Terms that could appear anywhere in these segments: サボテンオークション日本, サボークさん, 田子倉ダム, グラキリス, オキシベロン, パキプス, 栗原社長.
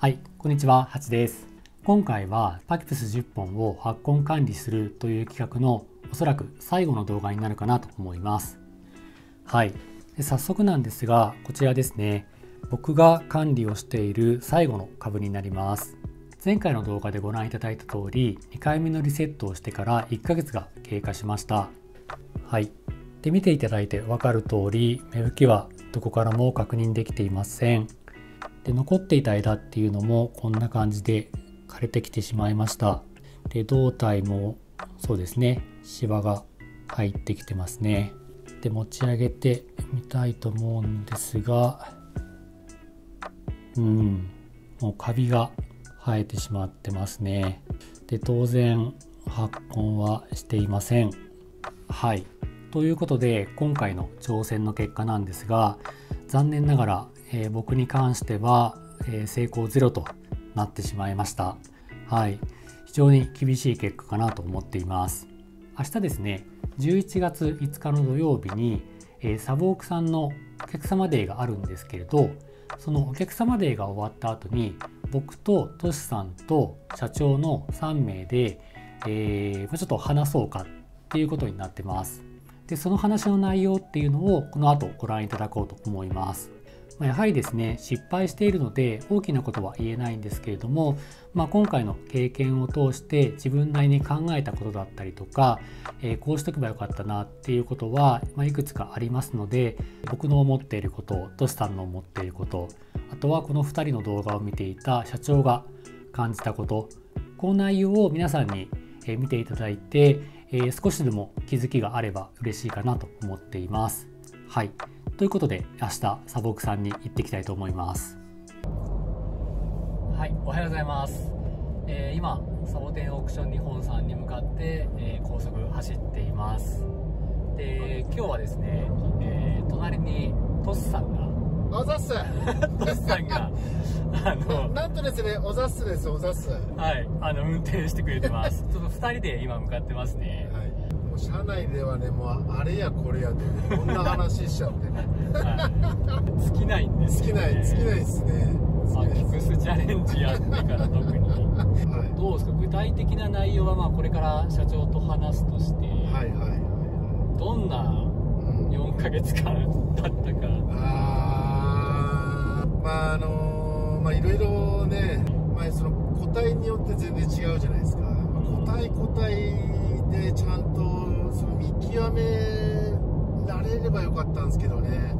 はい、こんにちは、ハチです。今回はパキプス10本を発根管理するという企画のおそらく最後の動画になるかなと思います。はい、で早速なんですが、こちらですね、僕が管理をしている最後の株になります。前回の動画でご覧いただいた通り、2回目のリセットをしてから1ヶ月が経過しました。はい、で見ていただいて分かる通り、芽吹きはどこからも確認できていません。で残っていた枝っていうのもこんな感じで枯れてきてしまいました。で胴体もそうですね、シワが入ってきてますね。で持ち上げてみたいと思うんですが、もうカビが生えてしまってますね。で当然発根はしていません。はい、ということで今回の挑戦の結果なんですが、残念ながら僕に関しては成功ゼロとなってしまいました。はい、非常に厳しい結果かなと思っています。明日ですね、11月5日の土曜日にサブオークさんのお客様デーがあるんですけれど、そのお客様デーが終わった後に僕とトシさんと社長の3名で、ちょっと話そうかっていうことになってます。で、その話の内容っていうのをこの後ご覧いただこうと思います。やはりですね、失敗しているので大きなことは言えないんですけれども、今回の経験を通して自分なりに考えたことだったりとか、こうしとけばよかったなっていうことは、いくつかありますので、僕の思っていること、トシさんの思っていること、あとはこの2人の動画を見ていた社長が感じたこと、この内容を皆さんに見ていただいて、少しでも気づきがあれば嬉しいかなと思っています。はい。ということで明日サボークさんに行ってきたいと思います。はい、おはようございます。今サボテンオークション日本さんに向かって、高速走っています。で今日はですね、隣にトスさんがおざっすトスさんがなんとですね、おざっすです、おざっす。はい、運転してくれてます。ちょっと2人で今向かってますね。はい、社内ではね、もうあれやこれやってこんな話しちゃってね尽きないんですよね。尽きないですね。パキプスチャレンジやってから特に、はい、どうですか、具体的な内容はこれから社長と話すとして、どんな4ヶ月間だったか、いろいろね、その個体によって全然違うじゃないですか。個体でちゃんとその見極められればよかったんですけどね、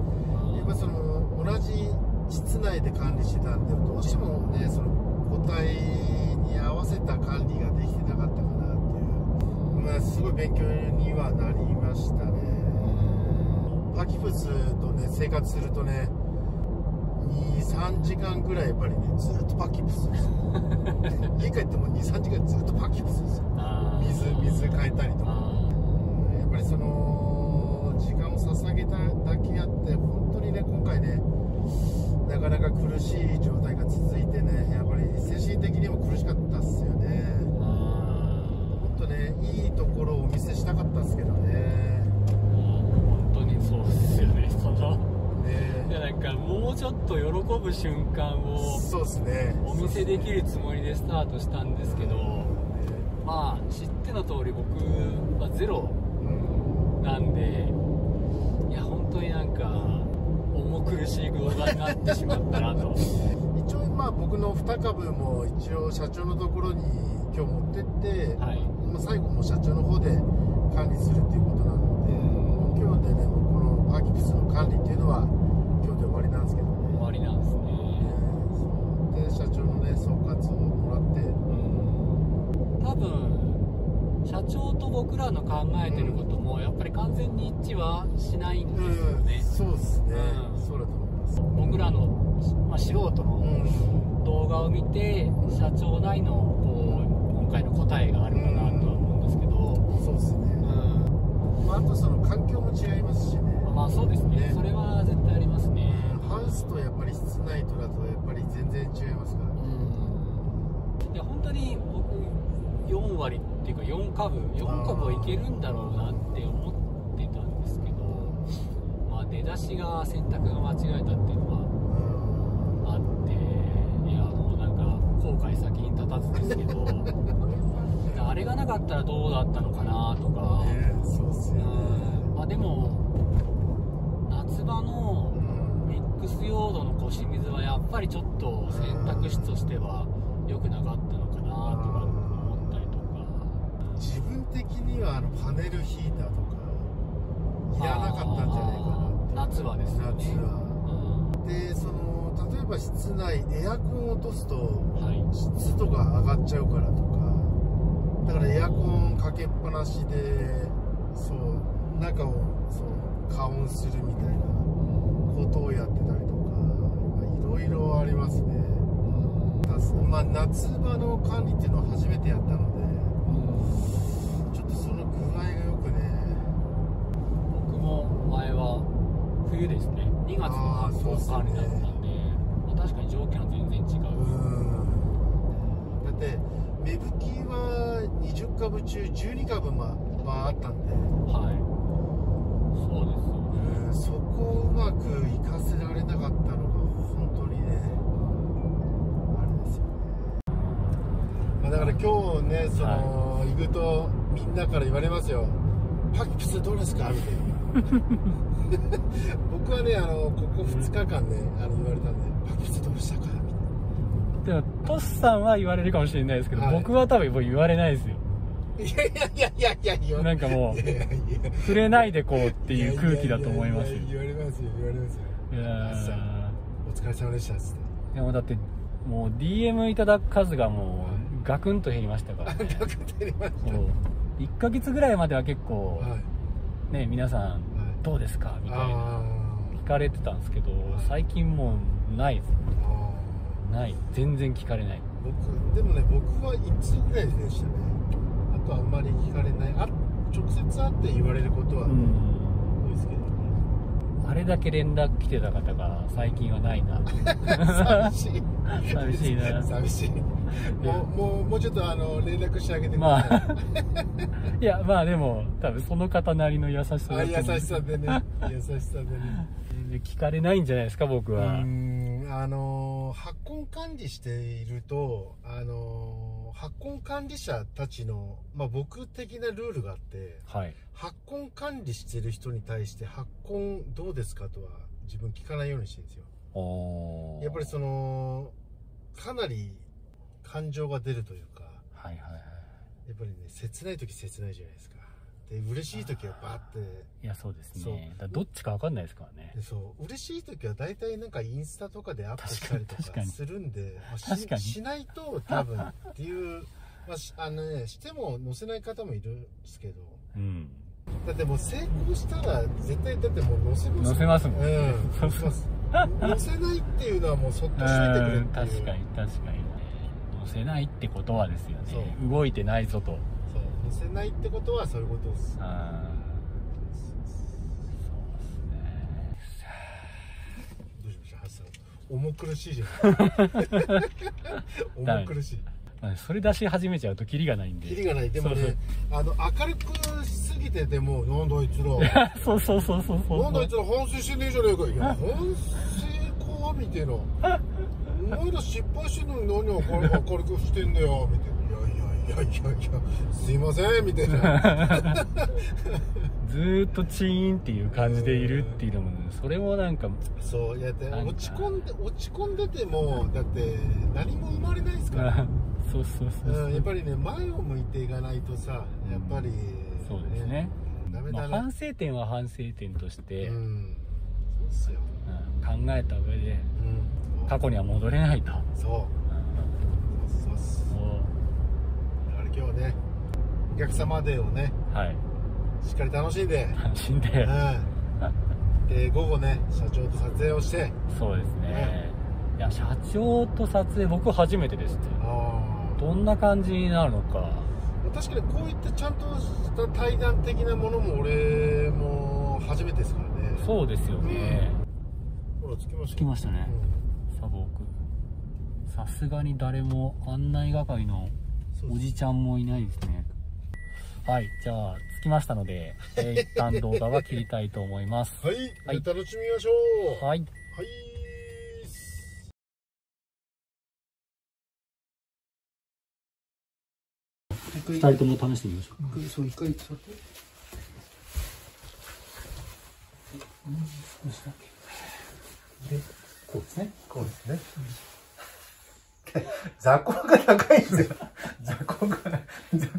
やっぱその同じ室内で管理してたんで、どうしてもね、その個体に合わせた管理ができてなかったかなっていう、すごい勉強にはなりましたね。パキプスとね、生活するとね、2、3時間ぐらいやっぱりね、ずっとパキプスですよ家帰っても2、3時間ずっとパキプスですよ。水変えたりとか、やっぱりその時間を捧げただけあって、本当にね、今回ね、なかなか苦しい状態が続いてね、やっぱり精神的にも苦しかったっすよね。もっとね、いいところをお見せしたかったっすけどね。本当にそうですよね。なんかもうちょっと喜ぶ瞬間をお見せできるつもりでスタートしたんですけど、知っての通り僕はゼロなんで、いや本当になんか重苦しい動画になってしまったなと一応僕の2株も一応社長のところに今日持ってって、最後も社長の方で管理するっていうことなので、今日でね、このパキプスの管理っていうのは今日で終わりなんですけどね。終わりなんですね。で社長のね、総括をもらって、多分社長と僕らの考えてることもやっぱり完全に一致はしないんですよね。そうですね、そうだと思います。僕らの、素人の動画を見て、社長なりの今回の答えがあるかなとは思うんですけど、そうですね。あとその環境も違いますしね。そうですね、それは絶対ありますね。ハウスとやっぱり室内とだとやっぱり全然違いますから、いや本当に僕4割っていうか4株はいけるんだろうなって思ってたんですけど、出だしが選択が間違えたっていうのはあって、いやもうなんはずですけどあれがなかったらどうだったのかなとか、そうっすね。まあでも夏場のミックス用土の腰水はやっぱりちょっと選択肢としては良くなかったのかなとか思ったりとか、自分的にはパネルヒーターとかいらなかったんじゃないかなって。夏場ですね。夏はで、その例えば室内エアコンを落とすと湿度が上がっちゃうからとか、だからエアコンかけっぱなしでそう中をそう加温するみたいなことをやってたりとか、いろいろありますね。まあ夏場の管理っていうのは初めてやったので、ちょっとその具合がよくね。僕も前は冬ですね、2月の発酵管理だったんで。確かに条件は全然違う。だって芽吹きは20株中12株はあったんで、はい、そうですよね。そこをうまく生かせられなかったのが本当にね、あれですよね。まあ、だから今日ね、その、はい、行くとみんなから言われますよ。パキプスどうですかみたいな。僕はね、ここ2日間ね、言われたんで、パキプスどうしたかみたいな。でも、トスさんは言われるかもしれないですけど、はい、僕は多分言われないですよ。いやいやいやいや、なんかもう、触れないでこうっていう空気だと思いますよ。言われますよ、言われますよ。いやお疲れ様でしたっつって。いやもうだって、もう DM いただく数がもう、ガクンと減りましたから、ね。ガクンと減りました。1ヶ月ぐらいまでは結構、はいね、皆さんどうですかみたいな聞かれてたんですけど、最近もうないです。ない、全然聞かれない。でもね、僕は1通ぐらいでしたね。あとあんまり聞かれない。直接会って言われることは多いですけどね。あれだけ連絡来てた方が最近はないな。寂しい寂しいな、寂しい。もうちょっと連絡してあげてください。まあいや、まあでも多分その方なりの優しさだと思う。優しさでね、優しさでね。聞かれないんじゃないですか、僕は。発根管理していると、発根管理者たちの、まあ、僕的なルールがあって、はい、発根管理してる人に対して発根どうですかとは自分聞かないようにしてるんですよ。やっぱりそのかなり感情が出るというか、はいはいはい、やっぱりね、切ない時切ないじゃないですか。で、嬉しい時はバーって。いや、そうですね。だどっちか分かんないですからね。そう、嬉しい時は大体なんかインスタとかでアップしたりとかするんで、しないと多分っていう、まあ、ね、しても載せない方もいるんですけど、うん、だってもう成功したら絶対、だってもう載せます。載せますもんね。載せます。載せないっていうのはもうそっとしててくれっていう。確かに、確かに。載せないってことはですよね、動いてないぞと。そう、載せないってことはそういうことです。そうですね。どうしました、ハスさん。重苦しいじゃない重苦しい。それ出し始めちゃうとキリがないんで。キリがない。でもね、明るくしすぎてても、なんだあいつら。そうそうそうそうそう。なんだあいつら反省してねえじゃねえか。いや、反省かみたいな。お前ら失敗してるのに何を明るくしてんだよみたいな。いやいやいやいやいや、すいませんみたいな。ずーっとチーンっていう感じでいるっていうのも、ね、それもなんかそうやって落ち込んでてもだって何も生まれないですから。そうそうそう。やっぱりね、前を向いていかないとさ、やっぱり、そうですね。ダメだな。反省点は反省点として、そうっすよ。考えた上で。過去には戻れないと。そうだから今日ね、お客様デーをね、はい、しっかり楽しんで、うん、で午後ね、社長と撮影をして。そうですね、いや、社長と撮影僕初めてですって。どんな感じになるのか。確かにこういったちゃんとした対談的なものも俺も初めてですからね。そうですよね、うん、ほらつきましたね、うん。さすがに誰も案内係のおじちゃんもいないですね。はい、じゃあ着きましたので、一旦動画は切りたいと思います。はい、はい、楽しみましょう。はい、はい。2人とも試してみましょう。そう、1回座って。少しだけ。で、こうですね。こうですね。座高が高いんですよ。座高が高いんです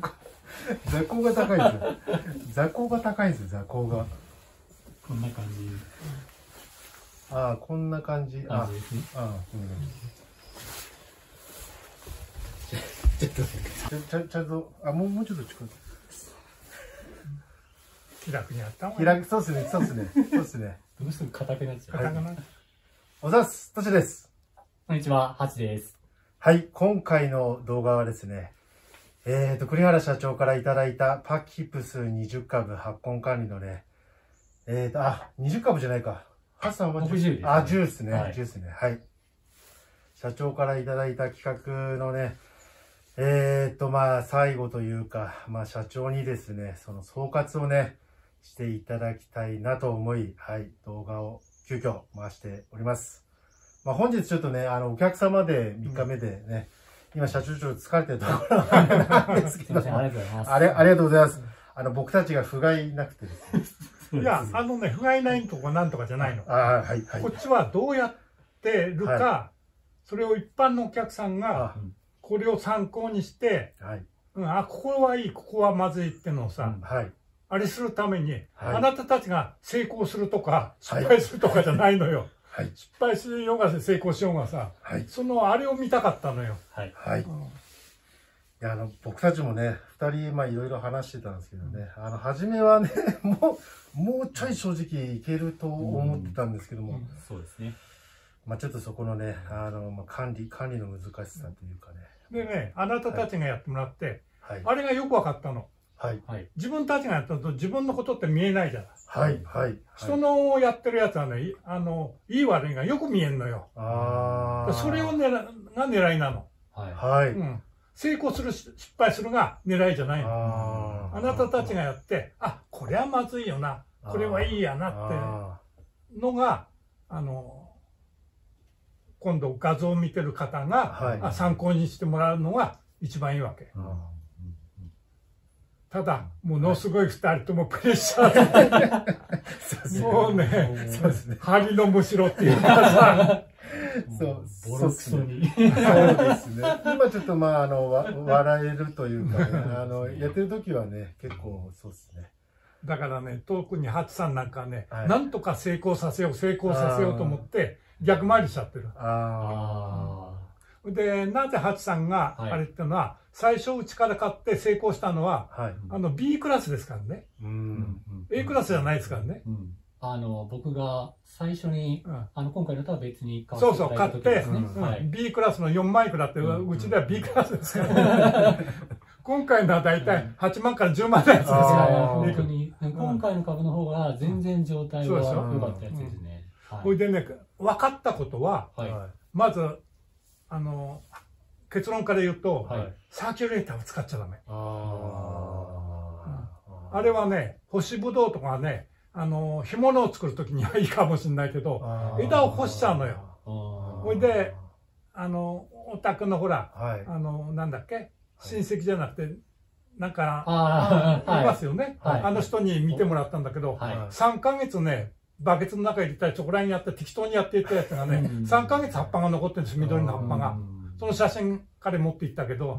よ。座高が。こんな感じ。ああ、こんな感じ。ああ、ちゃんと、あ、もうちょっと近く。気楽にやったもんね。気楽、そうっすね。どうしても硬くなっちゃう。硬くなっちゃう。おざす、としです。こんにちは、はちです。はい、今回の動画はですね、栗原社長からいただいたパキプス20株発根管理のね、あ、20株じゃないか。ハッサンは60です。あ、10ですね。10ですね。はい。社長からいただいた企画のね、まあ、最後というか、まあ、社長にですね、その総括をね、していただきたいなと思い、はい、動画を急遽回しております。まあ、本日ちょっとね、お客様で3日目でね、今、社長ちょっと疲れてるところなんですけど、ありがとうございます。僕たちが不甲斐なくてですね。いや、ね、不甲斐ないとこなんとかじゃないの。こっちはどうやってるか、はい、それを一般のお客さんが、これを参考にして、あ、ここはいい、ここはまずいってのをさ、あれするために、あなたたちが成功するとか、失敗するとかじゃないのよ。失敗しようが成功しようがさ、そのあれを見たかったのよ。僕たちもね、2人、まあいろいろ話してたんですけどね、初めはね、もうちょい正直いけると思ってたんですけども、そうですね。まあちょっとそこのね、管理の難しさというかね。でね、あなたたちがやってもらって、あれがよく分かったの。自分たちがやったと自分のことって見えないじゃない。人のやってるやつはね、いい悪いがよく見えんのよ。それを狙いなの。成功する、失敗するが狙いじゃないの。あなたたちがやって、あ、これはまずいよな、これはいいやなってのが、今度画像を見てる方が参考にしてもらうのが一番いいわけ。ただ、ものすごい2人ともプレッシャーで、もうね、針のむしろっていうかさ、ボロクソに。そうですね。今ちょっとまあ、笑えるというかね、やってる時はね、結構そうですね。だからね、特にハチさんなんかね、なんとか成功させようと思って、逆回りしちゃってる。で、なぜハチさんがあれってのは、最初うちから買って成功したのは、B クラスですからね。A クラスじゃないですからね。僕が最初に、今回のとは別に買って、そうそう、買って、B クラスの4枚くらって、うちでは B クラスですからね。今回のは大体8万から10万のやつですからね。今回の株の方が全然状態が良かったやつですね。ほいでね、分かったことは、まず、結論から言うと、サーキュレーターを使っちゃダメ。あれはね、干しぶどうとかね、干物を作るときにはいいかもしれないけど、枝を干しちゃうのよ。ほいで、お宅のほら、なんだっけ、親戚じゃなくて、なんか、いますよね。あの人に見てもらったんだけど、3ヶ月ね、バケツの中入れたり、チョコラインやって適当にやっていったやつがね、3ヶ月葉っぱが残ってるんです、緑の葉っぱが。その写真、彼持って行ったけど、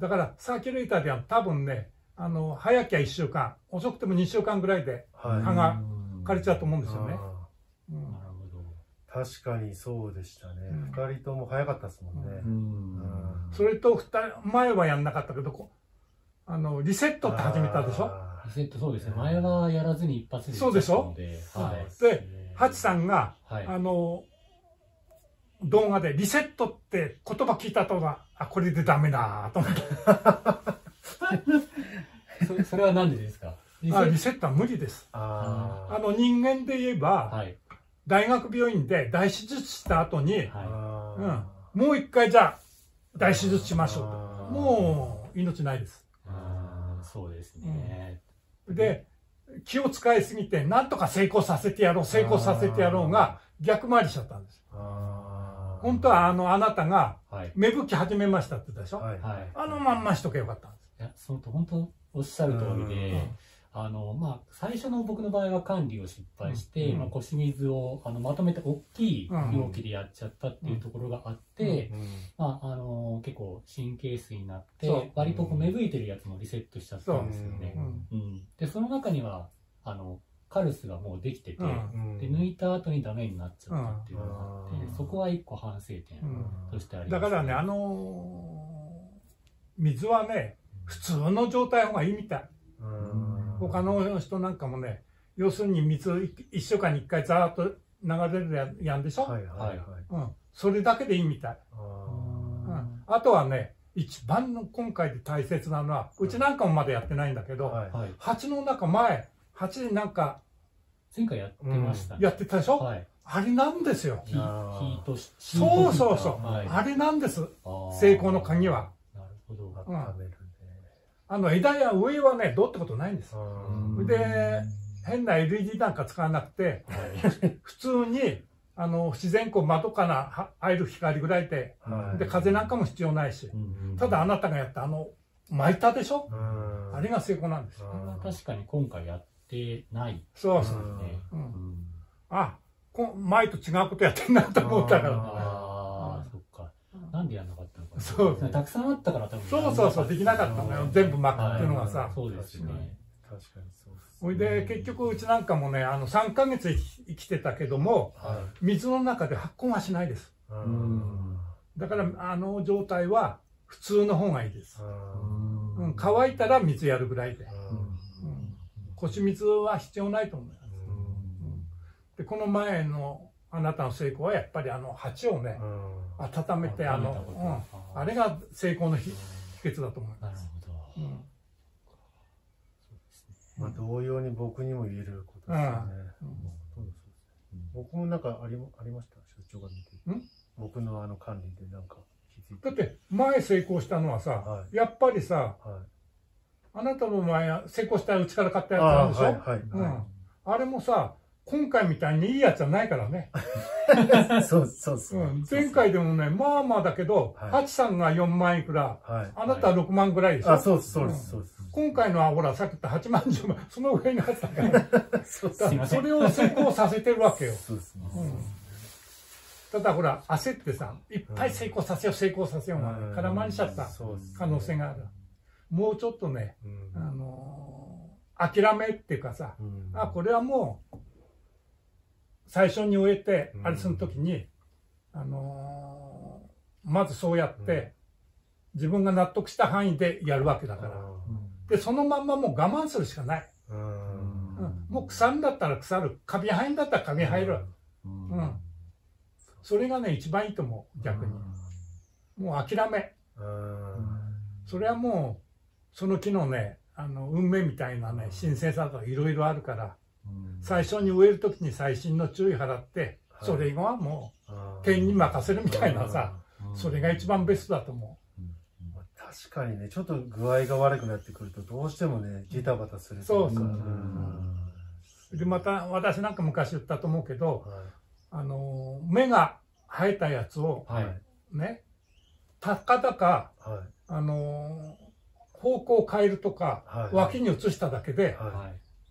だからサーキュレーターでは多分ね、早きゃ1週間、遅くても2週間ぐらいで、葉が枯れちゃうと思うんですよね。確かにそうでしたね。2人とも早かったですもんね。それと、前はやんなかったけど、リセットって始めたでしょ？そうですね。前はやらずに一発で。そうでしょ？で、ハチさんが、動画でリセットって言葉聞いたとは、あ、これでダメだと思って。それは何でですか？リセットは無理です。人間で言えば、大学病院で大手術した後に、もう一回じゃあ、大手術しましょうと。もう、命ないです。そうですね。で、気を使いすぎて、なんとか成功させてやろうが、逆回りしちゃったんです。本当はあなたが芽吹き始めましたって言ったでしょ、あのまんましとけばよかったんです。いや、そのと本当おっしゃる通りで、まあ、最初の僕の場合は管理を失敗して、まあ、腰水をまとめて大きい容器でやっちゃったっていうところがあって、結構神経質になって、割とこう芽吹いてるやつもリセットしちゃったんですよね。で、その中にはカルスがもうできてて、で抜いた後にダメになっちゃったっていうのがあって、そこは一個反省点としてありますね。だからね、水はね、普通の状態の方がいいみたい。他の人なんかもね、要するに水1週間に1回ざーっと流れるやんでしょ、それだけでいいみたい。あとはね、一番の今回で大切なのは、うちなんかもまだやってないんだけど、鉢の中、前鉢になんか前回やってました、やってたでしょ、あれなんですよ。そうそうそう、あれなんです、成功の鍵は。枝や上はね、どうってことないんです。で、変な LED なんか使わなくて、普通に自然光窓から入る光ぐらいで、で風なんかも必要ないし、ただあなたがやった巻いたでしょ、あれが成功なんです。確かに今回やってない。そうですね。あ、前と違うことやってんなと思ったから。ああ、そっか。なんでやんなかった？そうね、たくさんあったから多分。そうそうそう、できなかったのよ。全部巻くっていうのがさ。そうですね。確かにそうです。ほいで、結局うちなんかもね、3ヶ月生きてたけども、水の中で発根はしないです。だから、状態は普通の方がいいです。乾いたら水やるぐらいで。腰水は必要ないと思います。で、この前のあなたの成功はやっぱり鉢をね、温めて、あれが成功の秘訣だと思います。まあ同様に僕にも言えることですよね。僕もなんかありました。所長が見て。僕の管理でなんか気づいて。だって前成功したのはさ、やっぱりさ、あなたの前成功したうちから買ったやつあるでしょ。あれもさ。今回みたいにいいやつはないからね。そうそうそう。前回でもね、まあまあだけど、ハチさんが4万いくら、あなたは6万ぐらいでしょ。あ、そうです、そうです。今回のはほら、さっき言った8万、10万、その上にあったから。それを成功させてるわけよ。ただほら、焦ってさ、いっぱい成功させようが、絡まりしちゃった可能性がある。もうちょっとね、諦めっていうかさ、あ、これはもう、最初に終えて、あれするときに、まずそうやって、自分が納得した範囲でやるわけだから。で、そのまんまもう我慢するしかない。もう腐るんだったら腐る。カビ生えんだったらカビ生える。それがね、一番いいと思う、逆に。もう諦め。それはもう、その木のね、運命みたいなね、神聖さとかいろいろあるから、最初に植えるときに細心の注意払って、それ以後はもう天に任せるみたいなさ、それが一番ベストだと思う。確かにね、ちょっと具合が悪くなってくるとどうしてもね、ジタバタするというか。で、また私なんか昔言ったと思うけど、芽が生えたやつをね、たかだか方向を変えるとか脇に移しただけで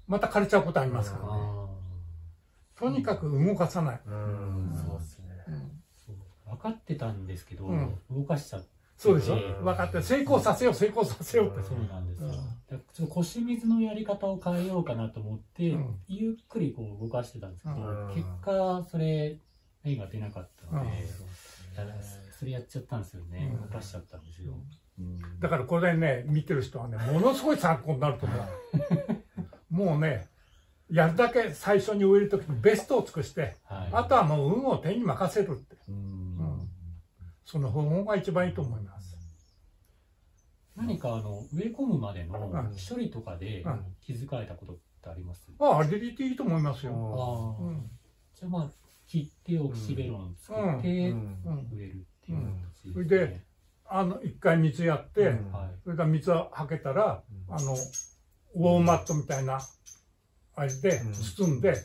また枯れちゃうことありますからね。とにかく動かさない。そうですね。分かってたんですけど、動かしちゃって。そうでしょ？分かって、成功させよう、成功させようって。そうなんですよ。ちょっと腰水のやり方を変えようかなと思って、ゆっくりこう動かしてたんですけど、結果、それ、芽が出なかったので、それやっちゃったんですよね。動かしちゃったんですよ。だからこれね、見てる人はね、ものすごい参考になると思う。もうね、やるだけ最初に植えるときにベストを尽くして、あとはもう運を手に任せるって。その方法が一番いいと思います。何か植え込むまでの処理とかで気づかれたことってあります？ああ、入れていいと思いますよ。じゃあまあ、切ってオキシベロン作って植えるっていう形。それで、一回水やって、それから水をはけたら、ウォーマットみたいなあれで包んで、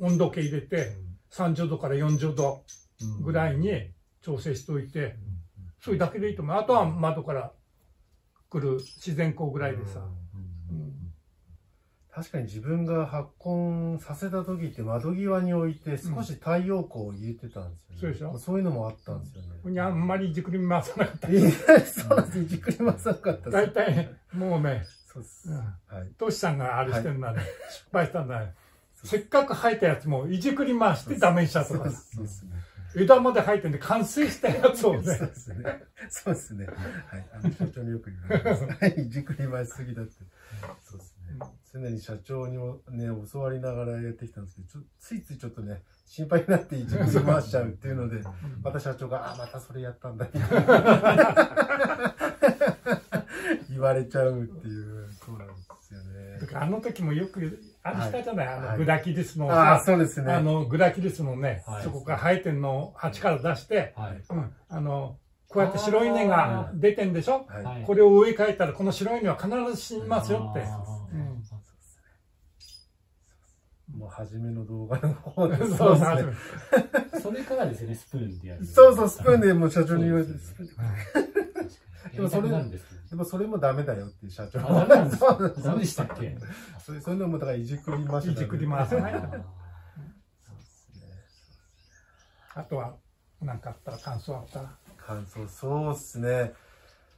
温度計入れて、30度から40度ぐらいに調整しておいて、それだけでいいと思う。あとは窓から来る自然光ぐらいでさ。確かに自分が発根させた時って窓際に置いて少し太陽光を入れてたんですよね。そうでしょ。そういうのもあったんですよね。あんまりじっくり回さなかった。そうなんですよ。じっくり回さなかった。大体もうね、トシさんがあれしてるなら失敗したんだよ。せっかく生えたやつもいじくり回してダメにしちゃったから。枝まで生えてんで完成したやつをね。そうですね。そうですね。はい。社長によく言われます。はい。いじくり回しすぎだって。そうですね。常に社長にもね、教わりながらやってきたんですけど、ついついちょっとね、心配になっていじくり回しちゃうっていうので、また社長が、あ、またそれやったんだって言われちゃうっていう。そうなんですよね。あの時もよく、あれしたじゃない、グラキリスの、グラキリスのね、そこから生えてんのを鉢から出して、こうやって白い根が出てんでしょ、これを植え替えたら、この白い根は必ず死にますよって。もう初めの動画の方で、そうですね。それからですね、スプーンでやる。そうそう、スプーンでもう社長に言われて、スプーンで。でもそれもダメだよっていう社長は。ダメでしたっけ？そういうのもだからいじくり回し。いじくり回せない。あとは何かあったら感想あったら。感想、そうですね。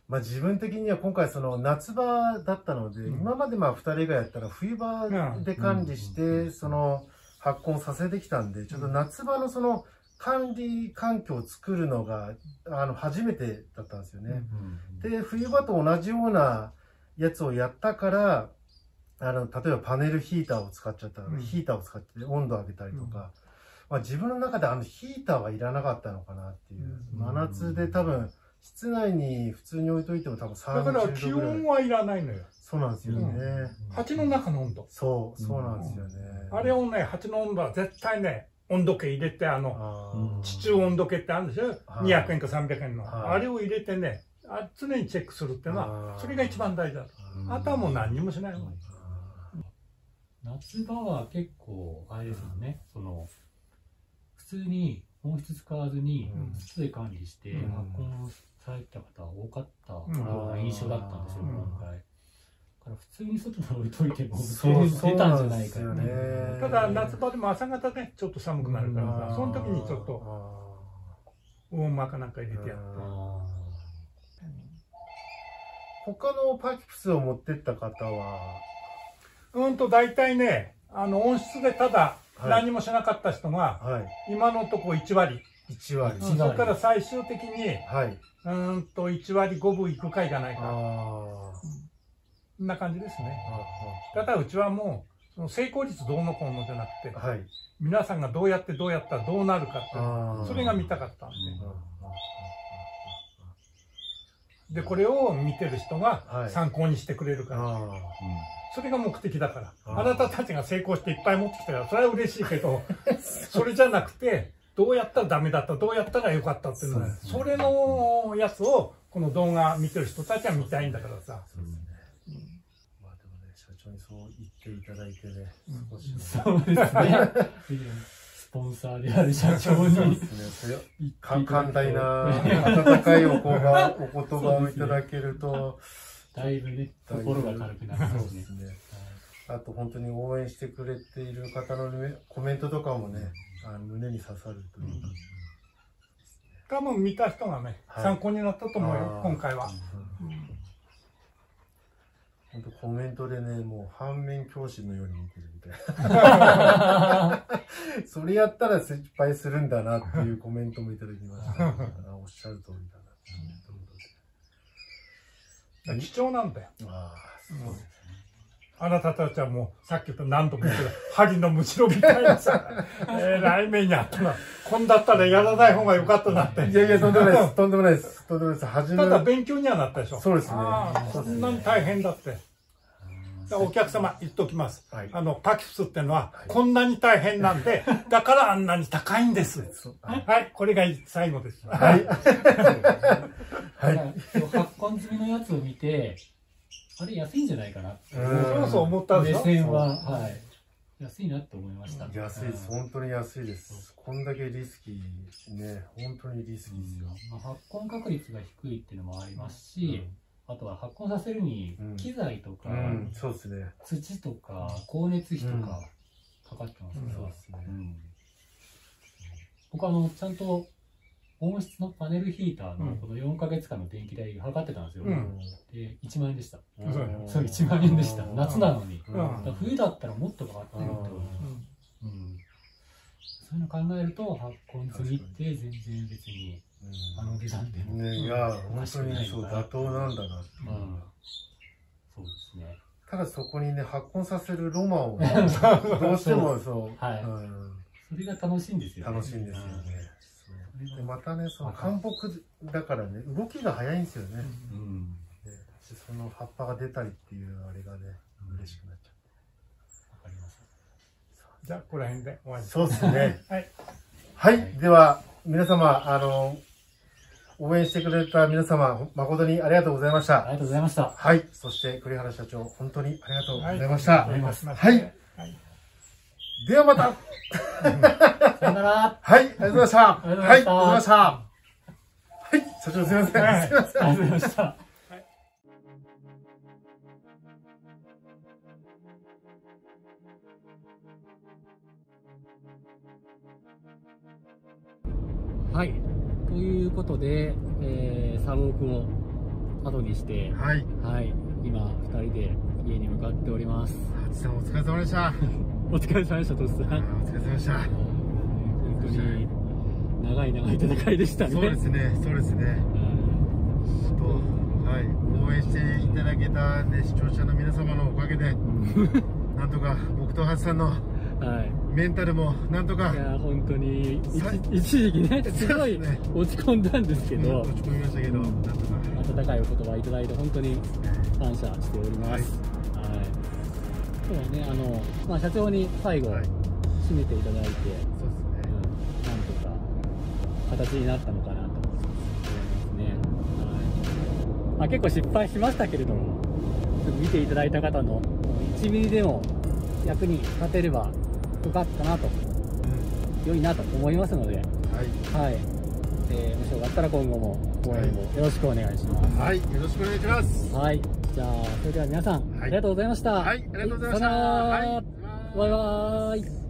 まあ自分的には今回その夏場だったので、今までまあ2人がやったら冬場で管理してその発根させてきたんで、ちょっと夏場のその管理環境を作るのが初めてだったんですよね。で、冬場と同じようなやつをやったから、例えばパネルヒーターを使っちゃったら、ヒーターを使って温度を上げたりとか、まあ、自分の中でヒーターはいらなかったのかなっていう。真夏で多分、室内に普通に置いといても多分30度ぐらい。だから気温はいらないのよ。そうなんですよね。鉢の中の温度。そうなんですよね。あれをね、鉢の温度は絶対ね、温度計入れて、地中温度計ってあるんですよ。200円か300円の。あれを入れてね、常にチェックするっていうのは、それが一番大事だと。あとはもう何にもしないもん。夏場は結構、あれですよね。普通に温室使わずに、室で管理して、発根された方多かったような印象だったんですよ、今回。普通に外に置いといても出たんじゃないかよね。ただ夏場でも朝方ね、ちょっと寒くなるからさ、その時にちょっとウォーマーかなんか入れてやって。他のパキプスを持ってった方は大体ね、温室でただ何もしなかった人が今のとこ1割。1割。それから最終的に1割5分いくかいかないか。そんな感じですね。だからうちはもう、その成功率どうのこうのじゃなくて、皆さんがどうやったらどうなるかって、それが見たかったんで。で、これを見てる人が参考にしてくれるから、それが目的だから。あなたたちが成功していっぱい持ってきたから、それは嬉しいけど、それじゃなくて、どうやったらダメだった、どうやったらよかったっていうのは、それのやつを、この動画見てる人たちは見たいんだからさ。そう言っていただいてね、少しそうですね。スポンサーである社長に寛大な温かいお言葉をいただけると、だいぶね、心が軽くなりますね。あと本当に応援してくれている方のコメントとかもね、胸に刺さるというか。多分見た人がね、参考になったと思うよ、今回は。本当コメントでね、もう反面教師のように見てるみたいな。それやったら失敗するんだなっていうコメントもいただきました。おっしゃる通りだなということで。貴重なんだよ。あなたたちはもうさっきと何度も言ってた針のむしろみたいなさ、来年にあったな。こんだったらやらない方が良かったなって。いやいや、とんでもないです。とんでもないです。とんでもないです。初めただ勉強にはなったでしょ。そうですね。そんなに大変だって。お客様言っときます。パキプスってのはこんなに大変なんで、だからあんなに高いんです。はい、これが最後です。はい。発根済みのやつを見て、あれ安いんじゃないかなって。そうそう思ったんですよ。目線は、はい。安いなって思いました。安いです、本当に安いです。こんだけリスキーね、本当にリスキーですよ。まあ、発根確率が低いっていうのもありますし、あとは発根させるに機材とか、そうですね、土とか光熱費とかかかってますね。そうですね。僕ちゃんと温室のパネルヒーターのこの4ヶ月間の電気代測ってたんですよ。で、1万円でした。そう、1万円でした。夏なのに。冬だったらもっとかかってると。そういうの考えると、発根済みって全然別に、値段でも。いや、本当にそう、妥当なんだなっていう。そうですね。ただそこにね、発根させるロマンをどうしてもそう。それが楽しいんですよね。楽しいんですよね。でまたね、その乾木だからね、動きが早いんですよね。その葉っぱが出たりっていうあれがね、嬉しくなっちゃう。わかります。じゃあここら辺で終わり。そうですね。はい、では皆様、応援してくれた皆様、誠にありがとうございました。ありがとうございました。はい、そして栗原社長、本当にありがとうございました。はい。ではまた。さよなら。はい、ありがとうございました。はい、ありがとうございました。はい、社長すみません。ありがとうございました。はい、ということで、3億を後にして、はい、今2人で家に向かっております。ハチさんお疲れ様でした。お疲れ様でした、トスさん。お疲れ様でした。本当に長い長い戦いでしたね。そうですね、そうですね。はい、応援していただけたね、視聴者の皆様のおかげで、なんとか僕とハチさんのメンタルもなんとか。いや、本当に一時期ね、すごい落ち込んだんですけど、落ち込みましたけど、なんとか温かいお言葉いただいて本当に感謝しております。はい。今日はね、まあ、社長に最後、締めていただいて、なんとか形になったのかなと思いますね。まあ、結構失敗しましたけれども、見ていただいた方の1ミリでも役に立てればよかったなと、良いなと思いますので、もしよかったら今後も応援をよろしくお願いします。はい、よろしくお願いします。はい。じゃあ、それでは皆さん、ありがとうございました。はい、ありがとうございました。バイバーイ。